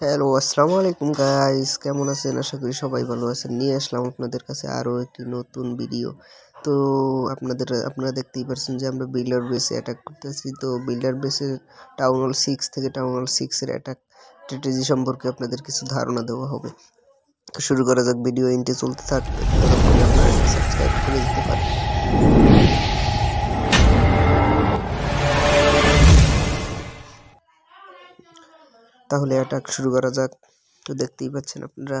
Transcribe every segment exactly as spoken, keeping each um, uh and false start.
Hello আসসালামু আলাইকুম guys, কেমন আছেন? আশা করি সবাই ভালো আছেন। নিয়ে আসলাম আপনাদের কাছে আরও একটি নতুন ভিডিও। তো আপনাদের আপনারা দেখতেই পাচ্ছেন যে আমরা বিল্ডার বেসে অ্যাটাক করতেছি। তো বিল্ডার বেসের টাউন হল সিক্স থেকে টাউন হল সিক্সের অ্যাটাক স্ট্র্যাটেজি সম্পর্কে আপনাদের কিছু ধারণা দেওয়া হবে। তো শুরু করা যাক, ভিডিও এন্ট্রি চলতে থাকবে। আপনারা সাবস্ক্রাইব করে দিতে পারেন। তাহলে অ্যাটাক শুরু করা যাক। তো দেখতেই পাচ্ছেন আপনারা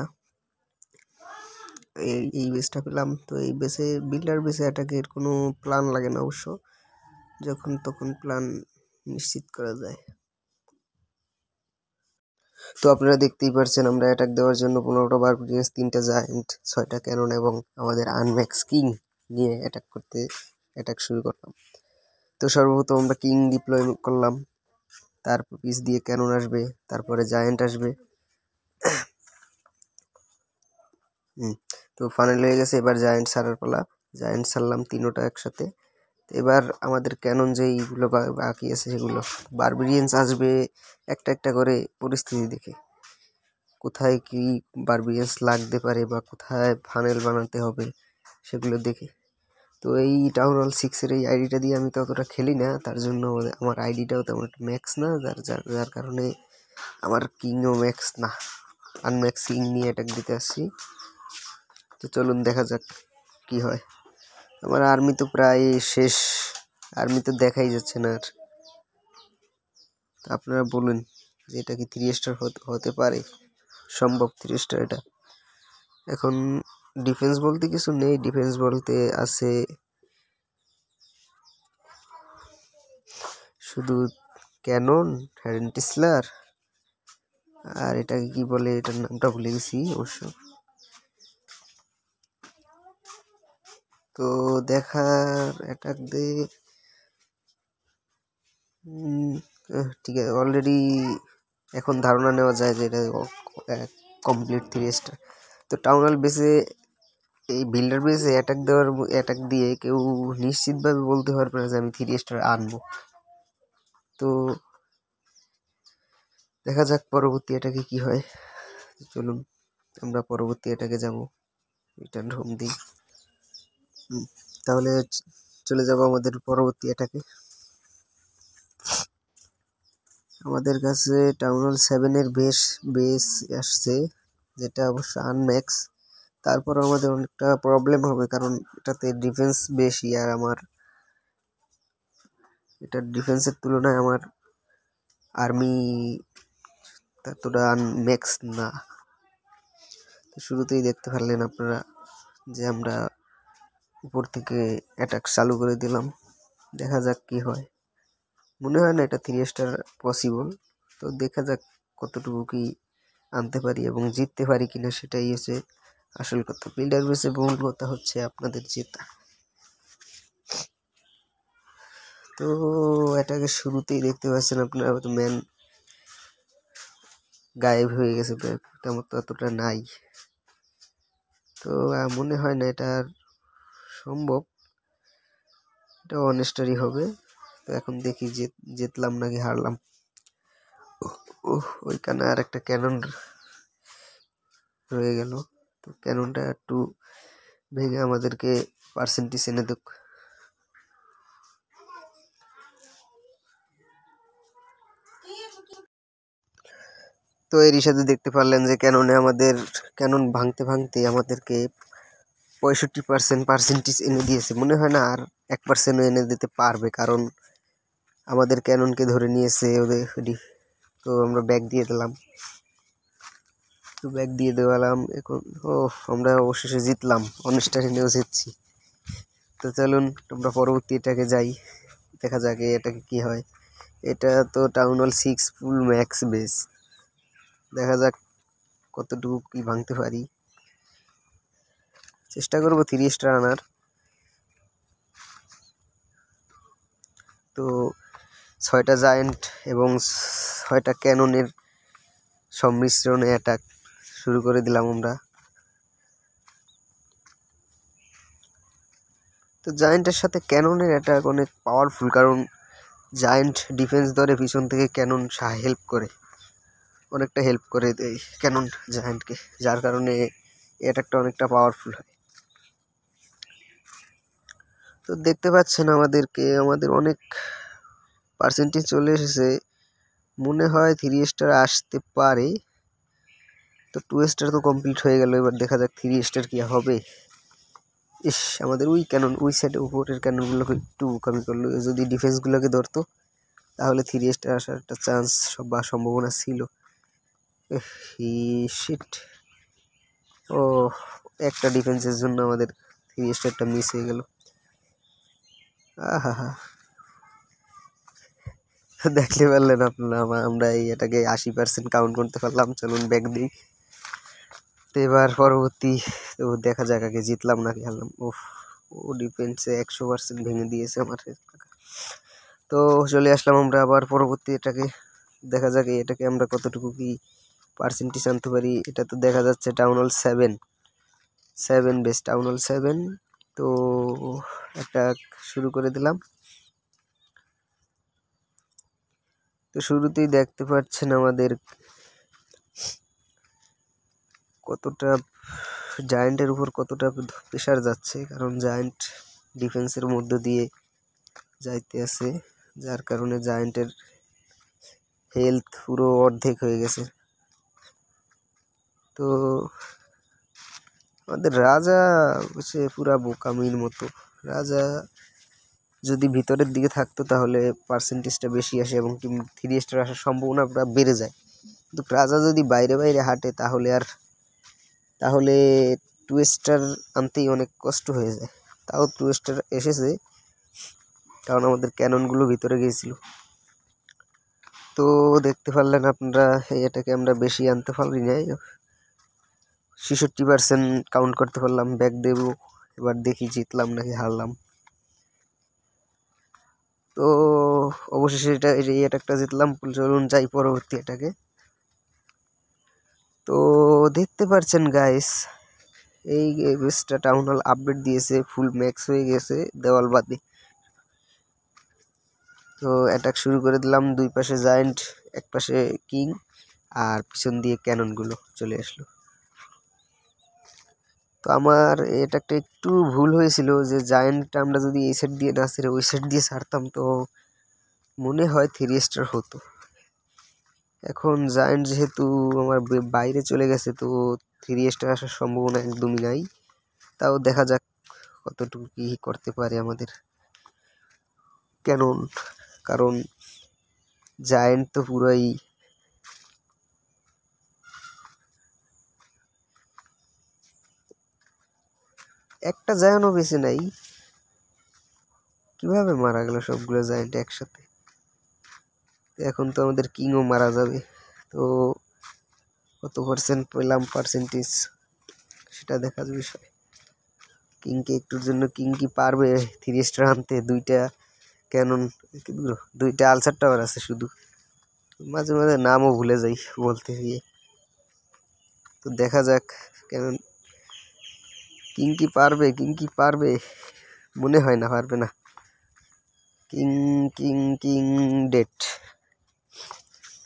এই এই বেসটা পেলাম। তো এই বেসে বিল্ডার বেসে অ্যাটাকের কোনো প্ল্যান লাগে না, অবশ্য যখন তখন প্ল্যান নিশ্চিত করা যায়। তো আপনারা দেখতেই পাচ্ছেন আমরা অ্যাটাক দেওয়ার জন্য পনেরোটা বার গেস, তিনটা জায়েন্ট, ছয়টা ক্যানন এবং আমাদের আনম্যাক্স কিং নিয়ে অ্যাটাক করতে অ্যাটাক শুরু করলাম। তো সর্বপ্রথম আমরা কিং ডিপ্লয় করলাম, তারপর পিস দিয়ে ক্যানন আসবে, তারপরে জায়েন্ট আসবে। হুম তো ফাইনাল হয়ে গেছে। এবার জায়েন্ট সারার পালা। জায়েন্ট সারলাম তিনোটা একসাথে। এবার আমাদের ক্যানন যেইগুলো বাকি আছে সেগুলো বারবেরিয়ান্স আসবে একটা একটা করে পরিস্থিতি দেখে, কোথায় কি বারবেরিয়ান্স লাগতে পারে বা কোথায় ফানেল বানাতে হবে সেগুলো দেখে। তো এই টাউন হল সিক্সের এই আইডিটা দিয়ে আমি ততটা খেলি না, তার জন্য আমার আইডিটাও তেমন একটা ম্যাক্স না, যার যার যার কারণে আমার কিংও ম্যাক্স না, আনম্যাক্স কিং নিয়ে অ্যাটাক দিতে আসছি। তো চলুন দেখা যাক কি হয়। আমার আর্মি তো প্রায় শেষ, আর্মি তো দেখাই যাচ্ছে না আর। আপনারা বলুন যে এটা কি থ্রি স্টার হতে পারে? সম্ভব থ্রি স্টার। এটা এখন ডিফেন্স বলতে কিছু নেই, ডিফেন্স বলতে আছে শুধু ক্যানন, হ্যারেন টিসলার আর এটাকে কি বলে, এটার নামটা ভুলে গেছি অবশ্য। তো দেখার অ্যাটাক দে ঠিক আছে, অলরেডি এখন ধারণা নেওয়া যায় যে এটা কমপ্লিট থ্রি স্টার। তো টাউন হল বেসে এই বিল্ডার বেসে অ্যাটাক দেওয়ার অ্যাটাক দিয়ে কেউ নিশ্চিতভাবে বলতে পারবে না যে আমি থ্রি স্টার আনবো। তো দেখা যাক পরবর্তী অ্যাটাকে কি হয়। চলুন আমরা পরবর্তী অ্যাটাকে যাব, রিটার্ন হোম দিই। তাহলে চলে যাব আমাদের পরবর্তী অ্যাটাকে। আমাদের কাছে টাউন হল সেভেনের বেস বেস আসছে, যেটা অবশ্য আনম্যাক্স। তারপর আমাদের অনেকটা প্রবলেম হবে, কারণ এটাতে ডিফেন্স বেশি আর আমার এটা ডিফেন্সের তুলনায় আমার আর্মি ততটা আনম্যাক্স না। তো শুরুতেই দেখতে পারলেন আপনারা যে আমরা উপর থেকে অ্যাটাক চালু করে দিলাম। দেখা যাক কি হয়। মনে হয় না এটা থ্রি স্টার পসিবল। তো দেখা যাক কতটুকু কি আনতে পারি এবং জিততে পারি কিনা, সেটাই হচ্ছে আসল কথা। বিল্ডার বেসে মূল কথা হচ্ছে আপনাদের জেতা। তো এটাকে শুরুতেই দেখতে পাচ্ছেন আপনারা হয়তো ম্যান গায়েব হয়ে গেছে, তেমন ততটা নাই। তো মনে হয় না এটা সম্ভব, এটা অনেস্টারই হবে। তো এখন দেখি যে জিতলাম নাকি হারলাম। ওইখানে আর একটা ক্যানন রয়ে গেল, তো ক্যাননটা একটু ভেঙে আমাদেরকে পার্সেন্টেজ এনে দেখ। তো এরই সাথে দেখতে পারলেন যে ক্যাননে আমাদের ক্যানন ভাঙতে ভাঙতে আমাদেরকে পঁয়ষট্টি পার্সেন্ট পার্সেন্টেজ এনে দিয়েছে। মনে হয় না আর এক পার্সেন্টও এনে দিতে পারবে, কারণ আমাদের ক্যাননকে ধরে নিয়েছে ওদের। তো আমরা ব্যাগ দিয়ে দিলাম, তো ব্যাগ দিয়ে দেওয়ালাম এখন। ও আমরা অবশেষে জিতলাম, অনেস্টার এনেও জিতছি। তো চলুন আমরা পরবর্তী এটাকে যাই, দেখা যাক এটাকে কি হয়। এটা তো টাউন হল সিক্স ফুল ম্যাক্স বেস, দেখা যাক কতটুকু কি ভাঙতে পারি। চেষ্টা করবো থ্রি স্টার আনার। তো ছয়টা জায়েন্ট এবং ছয়টা ক্যাননের সম্মিশ্রণে অ্যাটাক শুরু করে দিলাম আমরা। তো জায়েন্টের সাথে ক্যাননের অ্যাটাক অনেক পাওয়ারফুল, কারণ জায়েন্ট ডিফেন্স ধরে, পিছন থেকে ক্যানন হেল্প করে। অনেকটা হেল্প করে দেয় ক্যানন জায়ান্টকে, যার কারণে অ্যাটাকটা অনেকটা পাওয়ারফুল হয়। তো দেখতে পাচ্ছেন আমাদেরকে আমাদের অনেক পার্সেন্টেজ চলে এসেছে, মনে হয় থ্রি স্টার আসতে পারে। তো টু স্টার তো কমপ্লিট হয়ে গেল, এবার দেখা যাক থ্রি স্টার কী হবে। ইস, আমাদের ওই ক্যানন ওই সাইডে উপরের ক্যাননগুলোকে একটু বোকামি করলো, যদি ডিফেন্সগুলোকে ধরতো তাহলে থ্রি স্টার আসার একটা চান্স বা সম্ভাবনা ছিল। হি শিট, ও একটা ডিফেন্সের জন্য আমাদের থ্রি স্টারটা মিস হয়ে গেল। আহা হা, দেখতে পারলেন আপনারা আমরা এই এটাকে আশি পার্সেন্ট কাউন্ট করতে পারলাম। চলুন ব্যাক দিই তো, এবার পরবর্তী তো দেখা যাক আগে জিতলাম নাকি হারলাম। ও ও ডিফেন্সে একশো পার্সেন্ট ভেঙে দিয়েছে আমার। তো চলে আসলাম আমরা আবার পরবর্তী এটাকে, দেখা যাক এটাকে আমরা কতটুকু কি পার্সেন্টেজ আনতে পারি। এটা তো দেখা যাচ্ছে town hall seven seven base town hall seven. তো একটা শুরু করে দিলাম। তো শুরুতেই দেখতে পাচ্ছেন আমাদের কতটা জায়ান্টের উপর কতটা প্রেশার যাচ্ছে, কারণ জায়ান্ট ডিফেন্সের মধ্য দিয়ে যাইতে আছে, যার কারণে জায়ান্টের হেলথ পুরো অর্ধেক হয়ে গেছে। তো আমাদের রাজা সে পুরা বোকামির মতো, রাজা যদি ভিতরের দিকে থাকতো তাহলে পার্সেন্টেজটা বেশি আসে এবং টিম থ্রি স্টার আসার সম্ভাবনা পুরো বেড়ে যায়, কিন্তু রাজা যদি বাইরে বাইরে হাঁটে তাহলে আর তাহলে টু স্টার আনতেই অনেক কষ্ট হয়ে যায়। তাও টু স্টার এসেছে কারণ আমাদের ক্যাননগুলো ভিতরে গিয়েছিল। তো দেখতে পারলেন আপনারা এটাকে আমরা বেশি আনতে পারি নাই, ছেষট্টি পার্সেন্ট কাউন্ট করতে পারলাম। ব্যাক দেব, এবার দেখি জিতলাম নাকি হারলাম। তো অবশেষে এটা এই অ্যাটাকটা জিতলাম। চলুন যাই পরবর্তী এটাকে। তো দেখতে পাচ্ছেন গাইস এই বেসটা টাউন হল আপডেট দিয়েছে, ফুল ম্যাক্স হয়ে গেছে দেওয়াল বাদে। তো অ্যাটাক শুরু করে দিলাম, দুই পাশে জায়ান্ট এক পাশে কিং আর পিছন দিয়ে ক্যাননগুলো চলে আসলো। তো আমার অ্যাটাকটা একটু ভুল হয়েছিল, যে জায়ান্টটা আমরা যদি এই সাইড দিয়ে না ছেড়ে ওই সাইড দিয়ে ছাড়তাম তো মনে হয় থ্রি স্টার হতো। এখন জায়ান্ট যেহেতু আমার বাইরে চলে গেছে তো থ্রি স্টার আসার সম্ভাবনা একদমই নাই, তাও দেখা যাক কতটুকু কী করতে পারে আমাদের ক্যানন, কারণ জায়ান্ট তো পুরাই একটা জায়ান্টও বেঁচে নাই। কিভাবে মারা গেল সবগুলো জায়ান্ট একসাথে? এখন তো আমাদের কিংও মারা যাবে। তো কত পার্সেন্ট পেলাম পার্সেন্টেজ সেটা দেখার বিষয়। কিংকে একটুর জন্য কিং কি পারবে থ্রি স্টার আনতে? দুইটা ক্যানন দুইটা আলসার টাওয়ার আছে, শুধু মাঝে মাঝে নামও ভুলে যাই বলতে গিয়ে। তো দেখা যাক ক্যানন কিং কি পারবে কিং কি পারবে মনে হয় না পারবে না। King king king dead.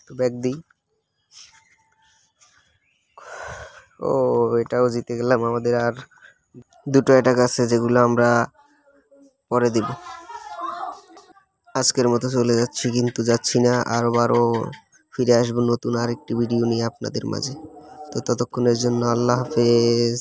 তো ব্যাক দিই। ও এটাও জিতে গেলাম। আমাদের আর দুটো অ্যাটাক আছে যেগুলো আমরা পরে দিব। আজকের মতো চলে যাচ্ছি, কিন্তু যাচ্ছি না, আরবারও ফিরে আসবো নতুন আরেকটি ভিডিও নিয়ে আপনাদের মাঝে। তো ততক্ষণের জন্য আল্লাহ হাফেজ।